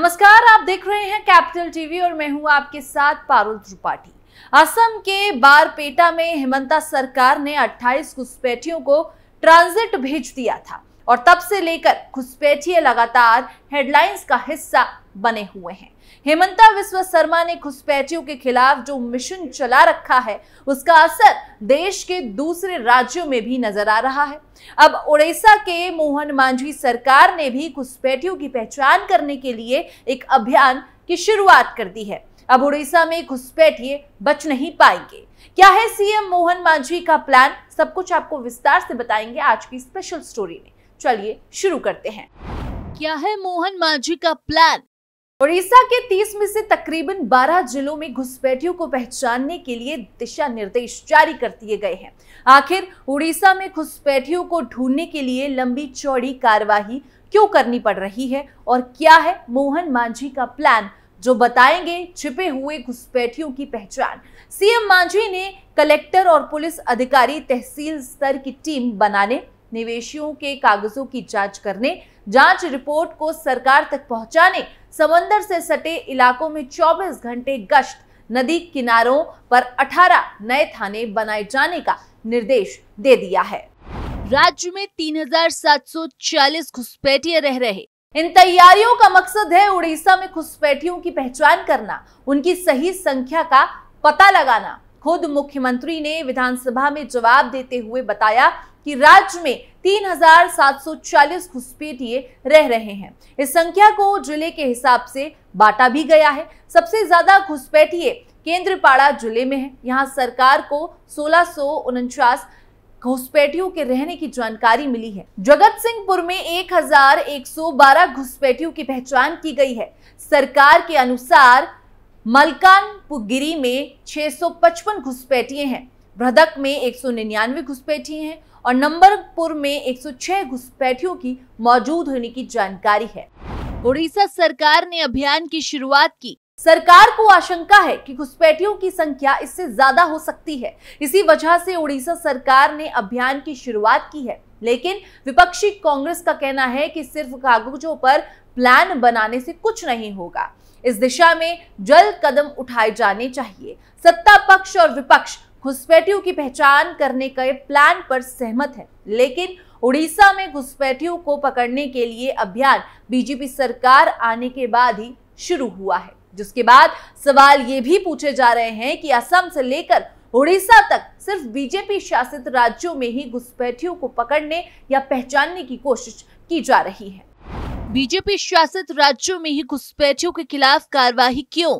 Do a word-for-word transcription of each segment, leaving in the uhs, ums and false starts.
नमस्कार, आप देख रहे हैं कैपिटल टीवी और मैं हूं आपके साथ पारुल त्रिपाठी। असम के बारपेटा में हिमंता सरकार ने अट्ठाईस घुसपैठियों को ट्रांजिट भेज दिया था और तब से लेकर घुसपैठिए लगातार हेडलाइंस का हिस्सा बने हुए हैं। हिमंता बिस्वा शर्मा ने घुसपैठियों के खिलाफ जो मिशन चला रखा है उसका असर देश के दूसरे राज्यों में भी नजर आ रहा है। अब ओडिशा के मोहन मांझी सरकार ने भी घुसपैठियों की पहचान करने के लिए एक अभियान की शुरुआत कर दी है। अब उड़ीसा में घुसपैठिए बच नहीं पाएंगे। क्या है सीएम मोहन मांझी का प्लान, सब कुछ आपको विस्तार से बताएंगे आज की स्पेशल स्टोरी में। चलिए शुरू करते हैं। क्या है मोहन मांझी का प्लान? ओडिशा के तीस में से तकरीबन बारह जिलों में घुसपैठियों को पहचानने के लिए दिशा निर्देश जारी कर दिए गए हैं। आखिर उड़ीसा में घुसपैठियों को ढूंढने के लिए लंबी चौड़ी कार्यवाही क्यों करनी पड़ रही है और क्या है मोहन मांझी का प्लान, जो बताएंगे छिपे हुए घुसपैठियों की पहचान। सीएम मांझी ने कलेक्टर और पुलिस अधिकारी, तहसील स्तर की टीम बनाने, निवेशियों के कागजों की जांच करने, जांच रिपोर्ट को सरकार तक पहुंचाने, समंदर से सटे इलाकों में चौबीस घंटे गश्त, नदी किनारों पर अठारह नए थाने बनाए जाने का निर्देश दे दिया है। राज्य में तीन हजार सात सौ चालीस घुसपैठिए रह रहे। इन तैयारियों का मकसद है उड़ीसा में घुसपैठियों की पहचान करना, उनकी सही संख्या का पता लगाना। खुद मुख्यमंत्री ने विधानसभा में जवाब देते हुए बताया कि राज्य में तीन हजार सात सौ चालीस घुसपैठिए रह रहे हैं। इस संख्या को जिले के हिसाब से बांटा भी गया है। सबसे ज्यादा घुसपैठिए केंद्रपाड़ा जिले में है। यहाँ सरकार को सोलह सौ उनचास घुसपैठियों के रहने की जानकारी मिली है। जगत सिंहपुर में एक हजार एक सौ बारह घुसपैठियों की पहचान की गई है। सरकार के अनुसार मलकानपुगिरी में छह सौ पचपन घुसपैठिए हैं, भ्रदक में एक सौ निन्यानवे घुसपैठिए हैं और नंबरपुर में एक सौ छह घुसपैठियों की मौजूद होने की जानकारी है। उड़ीसा सरकार ने अभियान की शुरुआत की। सरकार को आशंका है कि घुसपैठियों की संख्या इससे ज्यादा हो सकती है, इसी वजह से उड़ीसा सरकार ने अभियान की शुरुआत की है। लेकिन विपक्षी कांग्रेस का कहना है कि सिर्फ कागजों पर प्लान बनाने से कुछ नहीं होगा, इस दिशा में जल्द कदम उठाए जाने चाहिए। सत्ता पक्ष और विपक्ष घुसपैठियों की पहचान करने के प्लान पर सहमत है, लेकिन उड़ीसा में घुसपैठियों को पकड़ने के लिए अभियान बीजेपी सरकार आने के बाद ही शुरू हुआ है, जिसके बाद सवाल ये भी पूछे जा रहे हैं कि असम से लेकर ओडिशा तक सिर्फ बीजेपी शासित राज्यों में ही घुसपैठियों को पकड़ने या पहचानने की कोशिश की जा रही है। बीजेपी शासित राज्यों में ही घुसपैठियों के खिलाफ कार्रवाई क्यों?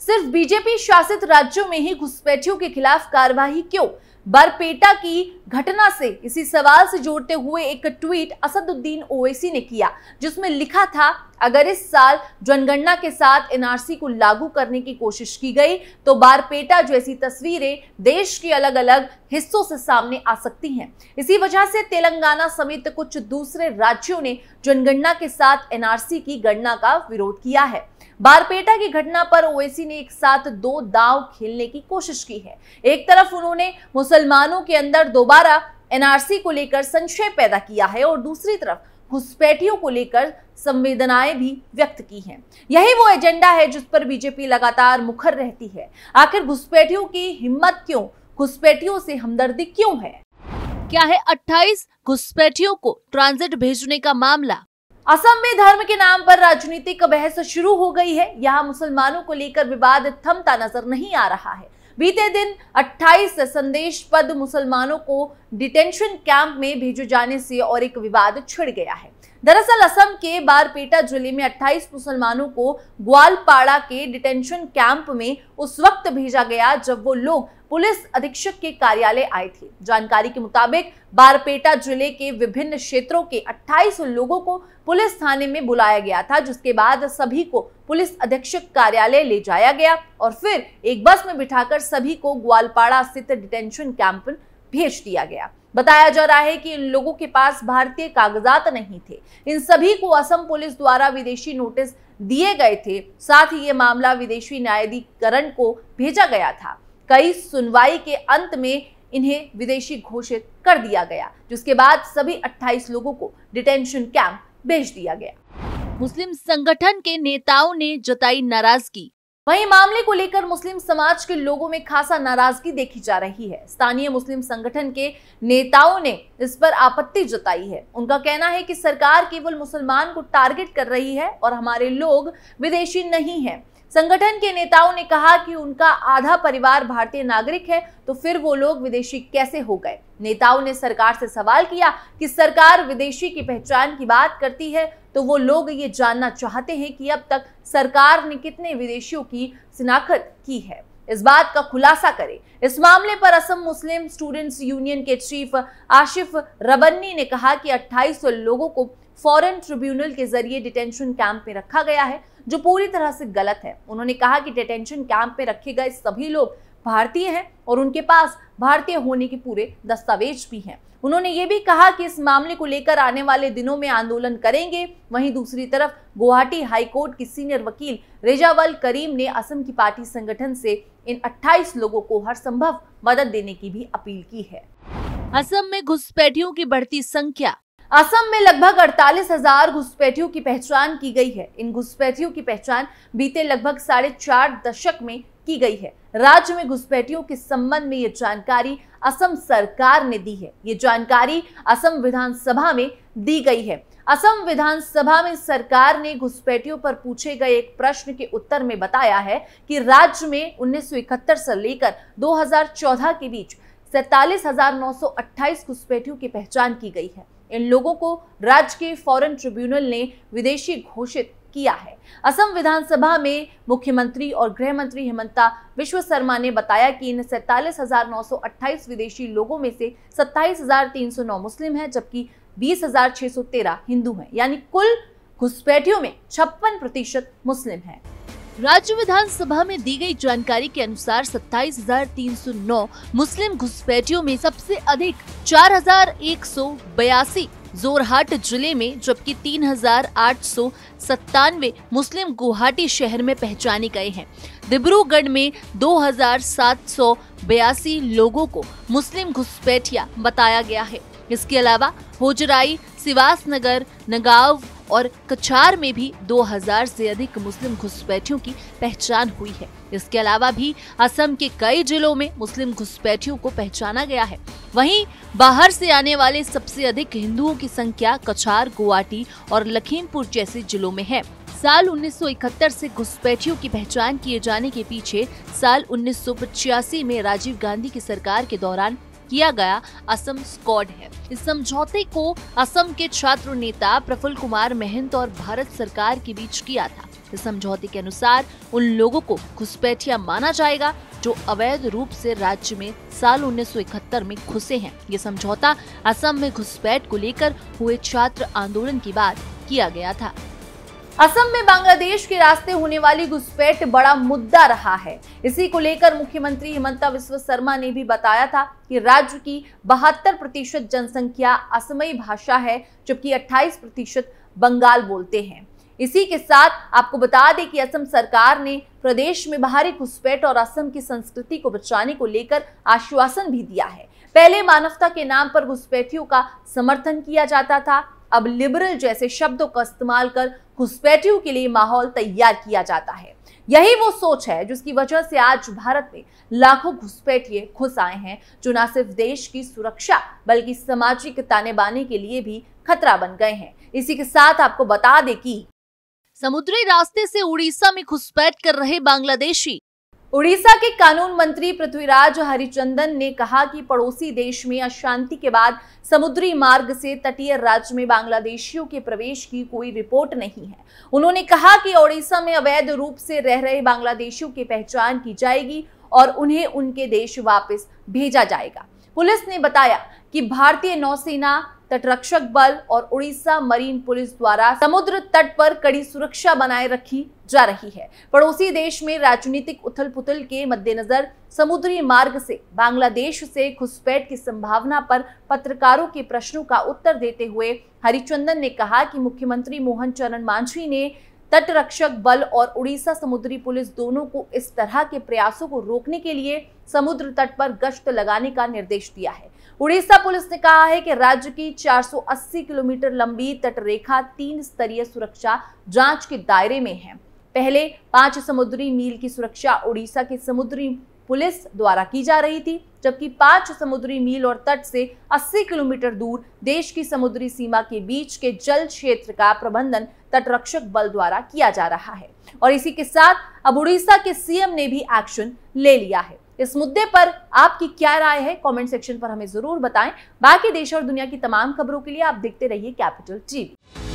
सिर्फ बीजेपी शासित राज्यों में ही घुसपैठियों के खिलाफ कार्रवाई क्यों? बरपेटा की घटना से इसी सवाल से जोड़ते हुए एक ट्वीट असदुद्दीन ओवैसी ने किया, जिसमें लिखा था, अगर इस साल जनगणना के साथ एनआरसी को लागू करने की कोशिश की गई तो बारपेटा जैसी तस्वीरें देश के अलग अलग हिस्सों से सामने आ सकती हैं। इसी वजह से तेलंगाना समेत कुछ दूसरे राज्यों ने जनगणना के साथ एनआरसी की गणना का विरोध किया है। बारपेटा की घटना पर ओवैसी ने एक साथ दो दांव खेलने की कोशिश की है। एक तरफ उन्होंने मुसलमानों के अंदर दोबारा एनआरसी को लेकर संशय पैदा किया है और दूसरी तरफ घुसपैठियों को लेकर संवेदनाएं भी व्यक्त की हैं। यही वो एजेंडा है जिस पर बीजेपी लगातार मुखर रहती है। आखिर घुसपैठियों की हिम्मत क्यों, घुसपैठियों से हमदर्दी क्यों है? क्या है अट्ठाईस घुसपैठियों को ट्रांजिट भेजने का मामला? असम में धर्म के नाम पर राजनीतिक बहस शुरू हो गई है। यहाँ मुसलमानों को लेकर विवाद थमता नजर नहीं आ रहा है। बीते दिन अट्ठाईस संदेश पद मुसलमानों को डिटेंशन कैंप में भेजे जाने से और एक विवाद छिड़ गया है। दरअसल असम के बारपेटा जिले में अट्ठाईस मुसलमानों को ग्वालपाड़ा के डिटेंशन कैंप में उस वक्त भेजा गया जब वो लोग पुलिस अधीक्षक के कार्यालय आए थे। जानकारी के मुताबिक बारपेटा जिले के विभिन्न क्षेत्रों के अट्ठाईस लोगों को पुलिस थाने में बुलाया गया था, जिसके बाद सभी को पुलिस अधीक्षक कार्यालय ले जाया गया और फिर एक बस में बिठाकर सभी को ग्वालपाड़ा स्थित डिटेंशन कैंप भेज दिया गया। बताया जा रहा है कि इन लोगों के पास भारतीय कागजात नहीं थे। इन सभी को असम पुलिस द्वारा विदेशी नोटिस दिए गए थे। साथ ही ये मामला विदेशी न्यायाधिकरण को भेजा गया था। कई सुनवाई के अंत में इन्हें विदेशी घोषित कर दिया गया, जिसके बाद सभी अट्ठाईस लोगों को डिटेंशन कैंप भेज दिया गया। मुस्लिम संगठन के नेताओं ने जताई नाराजगी। वहीं मामले को लेकर मुस्लिम समाज के लोगों में खासा नाराजगी देखी जा रही है। स्थानीय मुस्लिम संगठन के नेताओं ने इस पर आपत्ति जताई है। उनका कहना है कि सरकार केवल मुसलमान को टारगेट कर रही है और हमारे लोग विदेशी नहीं हैं। संगठन के नेताओं ने कहा कि उनका आधा परिवार भारतीय नागरिक है, तो फिर वो लोग विदेशी कैसे हो गए। नेताओं ने सरकार से सवाल किया कि सरकार विदेशी की पहचान की बात करती है, तो वो लोग ये जानना चाहते हैं कि अब तक सरकार ने कितने विदेशियों की शिनाख्त की है, इस बात का खुलासा करें। इस मामले पर असम मुस्लिम स्टूडेंट्स यूनियन के चीफ आशिफ रबन्नी ने कहा कि अट्ठाईस सौ लोगों को फॉरेन ट्रिब्यूनल के जरिए डिटेंशन कैंप में रखा गया है, जो पूरी तरह से गलत है। उन्होंने कहा कि डिटेंशन कैंप में रखे गए सभी लोग भारतीय हैं और उनके पास भारतीय होने के पूरे दस्तावेज भी हैं। उन्होंने ये भी कहा कि इस मामले को लेकर आने वाले दिनों में आंदोलन करेंगे। वहीं दूसरी तरफ गुवाहाटी हाईकोर्ट की सीनियर वकील रेजावल करीम ने असम की पार्टी संगठन से इन अट्ठाईस लोगों को हर संभव मदद देने की भी अपील की है। असम में घुसपैठियों की बढ़ती संख्या। असम में लगभग अड़तालीस हजार घुसपैठियों की पहचान की गई है। इन घुसपैठियों की पहचान बीते लगभग साढ़े चार दशक में की गई है। राज्य में घुसपैठियों के संबंध में ये जानकारी असम सरकार ने दी है। ये जानकारी असम विधानसभा में दी गई है। असम विधानसभा में सरकार ने घुसपैठियों पर पूछे गए एक प्रश्न के उत्तर में बताया है कि राज्य में उन्नीस सौ इकहत्तर से लेकर दो हजार चौदह के बीच सैतालीस हजार नौ सौ अट्ठाईस घुसपैठियों की पहचान की गई है। इन लोगों को राज्य के फॉरेन ट्रिब्यूनल ने विदेशी घोषित किया है। असम विधानसभा में मुख्यमंत्री और गृह मंत्री हिमंता बिस्वा शर्मा ने बताया कि इन सैतालीस हजार नौ सौ अट्ठाईस विदेशी लोगों में से सत्ताईस हजार तीन सौ नौ मुस्लिम हैं, जबकि बीस हजार छह सौ तेरह हिंदू हैं। यानी कुल घुसपैठियों में छप्पन प्रतिशत मुस्लिम हैं। राज्य विधानसभा में दी गई जानकारी के अनुसार सत्ताईस हजार तीन सौ नौ मुस्लिम घुसपैठियों में सबसे अधिक चार हजार एक सौ बयासी जोरहाट जिले में, जबकि तीन हजार आठ सौ सत्तानवे मुस्लिम गुवाहाटी शहर में पहचाने गए हैं। डिब्रूगढ़ में दो हजार सात सौ बयासी लोगों को मुस्लिम घुसपैठिया बताया गया है। इसके अलावा होजराई, सिवास नगर, नगांव और कछार में भी दो हजार से अधिक मुस्लिम घुसपैठियों की पहचान हुई है। इसके अलावा भी असम के कई जिलों में मुस्लिम घुसपैठियों को पहचाना गया है। वहीं बाहर से आने वाले सबसे अधिक हिंदुओं की संख्या कछार, गुवाहाटी और लखीमपुर जैसे जिलों में है। साल उन्नीस सौ इकहत्तर से घुसपैठियों की पहचान किए जाने के पीछे साल उन्नीस सौ पचासी में राजीव गांधी की सरकार के दौरान किया गया असम स्क्वाड है। इस समझौते को असम के छात्र नेता प्रफुल्ल कुमार महंत और भारत सरकार के बीच किया था। इस समझौते के अनुसार उन लोगों को घुसपैठिया माना जाएगा जो अवैध रूप से राज्य में साल उन्नीस सौ इकहत्तर में घुसे हैं। ये समझौता असम में घुसपैठ को लेकर हुए छात्र आंदोलन के बाद किया गया था। असम में बांग्लादेश के रास्ते होने वाली घुसपैठ बड़ा मुद्दा रहा है। इसी को लेकर मुख्यमंत्री हिमंता बिस्वा शर्मा ने भी बताया था कि राज्य की बहत्तर प्रतिशत जनसंख्या असमी भाषा है, जबकि अट्ठाईस प्रतिशत बंगाल बोलते हैं। इसी के साथ आपको बता दें कि असम सरकार ने प्रदेश में बाहरी घुसपैठ और असम की संस्कृति को बचाने को लेकर आश्वासन भी दिया है। पहले मानवता के नाम पर घुसपैठियों का समर्थन किया जाता था, अब लिबरल जैसे शब्दों का इस्तेमाल कर घुसपैठियों के लिए माहौल तैयार किया जाता है। यही वो सोच है जिसकी वजह से आज भारत में लाखों घुसपैठिए घुस आए हैं, जो न सिर्फ देश की सुरक्षा बल्कि सामाजिक ताने-बाने के लिए भी खतरा बन गए हैं। इसी के साथ आपको बता दें कि समुद्री रास्ते से उड़ीसा में घुसपैठ कर रहे बांग्लादेशी। उड़ीसा के कानून मंत्री पृथ्वीराज हरिचंदन ने कहा कि पड़ोसी देश में अशांति के बाद समुद्री मार्ग से तटीय राज्य में बांग्लादेशियों के प्रवेश की कोई रिपोर्ट नहीं है। उन्होंने कहा कि ओडिशा में अवैध रूप से रह रहे बांग्लादेशियों की पहचान की जाएगी और उन्हें उनके देश वापस भेजा जाएगा। पुलिस ने बताया कि भारतीय नौसेना, तटरक्षक बल और उड़ीसा मरीन पुलिस द्वारा समुद्र तट पर कड़ी सुरक्षा बनाए रखी जा रही है। पड़ोसी देश में राजनीतिक उथल पुथल के मद्देनजर समुद्री मार्ग से बांग्लादेश से घुसपैठ की संभावना पर पत्रकारों के प्रश्नों का उत्तर देते हुए हरिचंदन ने कहा कि मुख्यमंत्री मोहन मांझी ने तटरक्षक बल और उड़ीसा समुद्री पुलिस दोनों को इस तरह के प्रयासों को रोकने के लिए समुद्र तट पर गश्त लगाने का निर्देश दिया है। उड़ीसा पुलिस ने कहा है कि राज्य की चार सौ अस्सी किलोमीटर लंबी तटरेखा तीन स्तरीय सुरक्षा जांच के दायरे में है। पहले पांच समुद्री मील की सुरक्षा उड़ीसा के समुद्री पुलिस द्वारा की जा रही थी, जबकि पांच समुद्री मील और तट से अस्सी किलोमीटर दूर देश की समुद्री सीमा के बीच के जल क्षेत्र का प्रबंधन तटरक्षक बल द्वारा किया जा रहा है। और इसी के साथ अब उड़ीसा के सीएम ने भी एक्शन ले लिया है। इस मुद्दे पर आपकी क्या राय है, कमेंट सेक्शन पर हमें जरूर बताएं। बाकी देश और दुनिया की तमाम खबरों के लिए आप देखते रहिए कैपिटल टीवी।